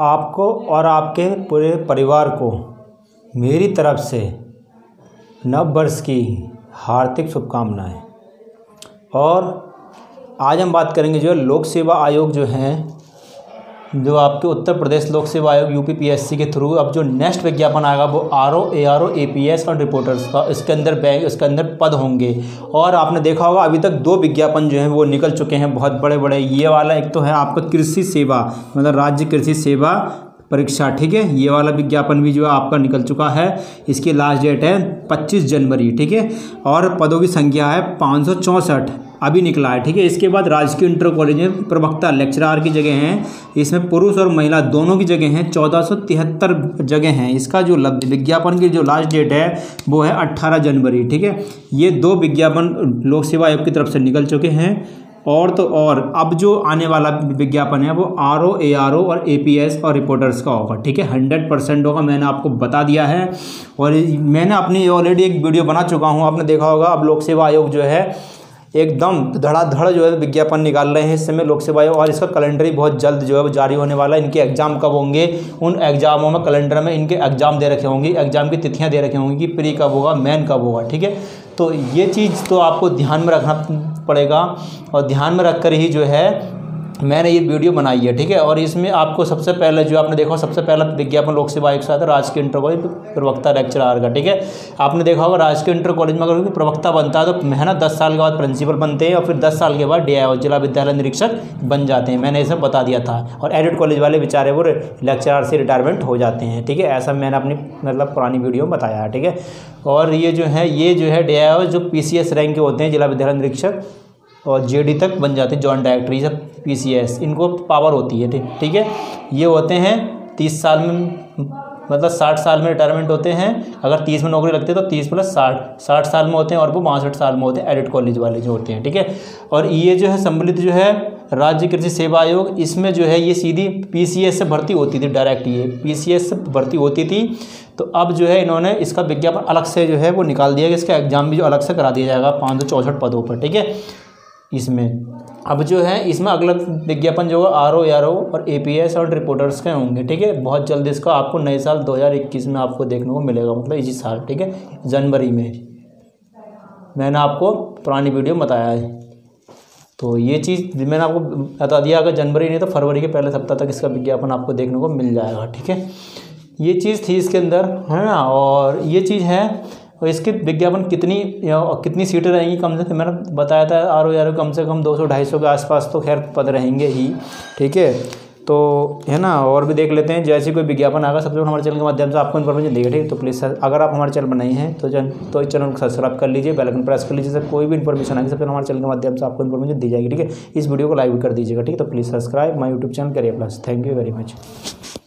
आपको और आपके पूरे परिवार को मेरी तरफ से नव वर्ष की हार्दिक शुभकामनाएँ। और आज हम बात करेंगे जो लोक सेवा आयोग जो हैं, जो आपके उत्तर प्रदेश लोक सेवा आयोग यूपीपीएससी के थ्रू अब जो नेक्स्ट विज्ञापन आएगा वो आरओ एपीएस और रिपोर्टर्स का, इसके अंदर इसके अंदर पद होंगे। और आपने देखा होगा अभी तक 2 विज्ञापन जो हैं वो निकल चुके हैं, बहुत बड़े बड़े। ये वाला एक तो है आपका कृषि सेवा, मतलब राज्य कृषि सेवा परीक्षा, ठीक है, ये वाला विज्ञापन भी जो है आपका निकल चुका है। इसकी लास्ट डेट है 25 जनवरी, ठीक है, और पदों की संख्या है 564, अभी निकला है, ठीक है। इसके बाद राजकीय इंटर कॉलेज में प्रवक्ता लेक्चरार की जगह हैं, इसमें पुरुष और महिला दोनों की जगह हैं, 1473 जगह हैं। इसका जो विज्ञापन की जो लास्ट डेट है वो है 18 जनवरी, ठीक है। ये 2 विज्ञापन लोक सेवा आयोग की तरफ से निकल चुके हैं। और तो और अब जो आने वाला विज्ञापन है वो आरओ और एपीएस और रिपोर्टर्स का होगा, ठीक है, 100% होगा, मैंने आपको बता दिया है। और मैंने अपनी ऑलरेडी एक वीडियो बना चुका हूँ, आपने देखा होगा। अब लोक सेवा आयोग जो है एकदम धड़ाधड़ जो है विज्ञापन निकाल रहे हैं इस समय लोक सेवा आयोग, और इसका कैलेंडर भी बहुत जल्द जो है वो जारी होने वाला है। इनके एग्ज़ाम कब होंगे, उन एग्ज़ामों में कैलेंडर में इनके एग्ज़ाम दे रखे होंगे, एग्ज़ाम की तिथियां दे रखे होंगी कि प्री कब होगा, मेन कब होगा, ठीक है। तो ये चीज़ तो आपको ध्यान में रखना पड़ेगा, और ध्यान में रख कर ही जो है मैंने ये वीडियो बनाई है, ठीक है। और इसमें आपको सबसे पहले जो आपने देखा, सबसे पहला विज्ञापन लोक सेवा आयोग के साथ राजकीय इंटर कॉलेज प्रवक्ता लेक्चरार का, ठीक है। आपने देखा होगा राजकीय इंटर कॉलेज में अगर प्रवक्ता बनता है तो मेहनत 10 साल के बाद प्रिंसिपल बनते हैं, और फिर 10 साल के बाद DIO जिला विद्यालय निरीक्षक बन जाते हैं, मैंने इसे बता दिया था। और एडिट कॉलेज वाले बेचारे वो लेक्चरार से रिटायरमेंट हो जाते हैं, ठीक है, ऐसा मैंने अपनी मतलब पुरानी वीडियो में बताया है, ठीक है। और ये जो है DIO जो PCS रैंक के होते हैं, जिला विद्यालय निरीक्षक और JD तक बन जाते हैं, जॉइंट डायरेक्टरी सब PCS, इनको पावर होती है, ठीक है। ये होते हैं 30 साल में, मतलब 60 साल में रिटायरमेंट होते हैं। अगर 30 में नौकरी लगती है तो 30 + 60 साल में होते हैं, और वो 65 साल में होते हैं, एडिट कॉलेज वाले जो होते हैं, ठीक है। और ये जो है सम्मिलित जो है राज्य कृषि सेवा आयोग, इसमें जो है ये सीधी PCS से भर्ती होती थी, डायरेक्ट ये PCS से भर्ती होती थी। तो अब जो है इन्होंने इसका विज्ञापन अलग से जो है वो निकाल दिया कि इसका एग्ज़ाम भी जो अलग से करा दिया जाएगा 564 पदों पर, ठीक है। इसमें अब जो है इसमें अगला विज्ञापन जो होगा आरओ और एपीएस और रिपोर्टर्स के होंगे, ठीक है। बहुत जल्द इसका आपको नए साल 2021 में आपको देखने को मिलेगा, मतलब इसी साल, ठीक है, जनवरी में, मैंने आपको पुरानी वीडियो में बताया है। तो ये चीज़ मैंने आपको बता दिया, अगर जनवरी नहीं तो फरवरी के पहले सप्ताह तक इसका विज्ञापन आपको देखने को मिल जाएगा, ठीक है। ये चीज़ थी इसके अंदर, है ना। और ये चीज़ है, और इसके विज्ञापन कितनी सीटें रहेंगी, कम से कम मैंने बताया था RO कम से कम 200-250 के आसपास तो खैर पद रहेंगे ही, ठीक है, तो है ना। और भी देख लेते हैं, जैसे कोई विज्ञापन आएगा सबसे पहले हमारे चैनल के माध्यम से आपको इन्फॉर्मेशन देगा, ठीक है। तो प्लीज़ अगर आप हमारे चैनल पर नए हैं तो इस चैनल को सब्सक्राइब कर लीजिए, बेल आइकन प्रेस कर लीजिए, जिससे कोई भी इन्फॉर्मेशन आएगी सबसे पहले हमारे चैनल के माध्यम से आपको इन्फॉर्मेशन दी जाएगी, ठीक है। इस वीडियो को लाइक भी कर दीजिएगा, ठीक है। तो please subscribe my YouTube channel करिए plus. Thank you very much.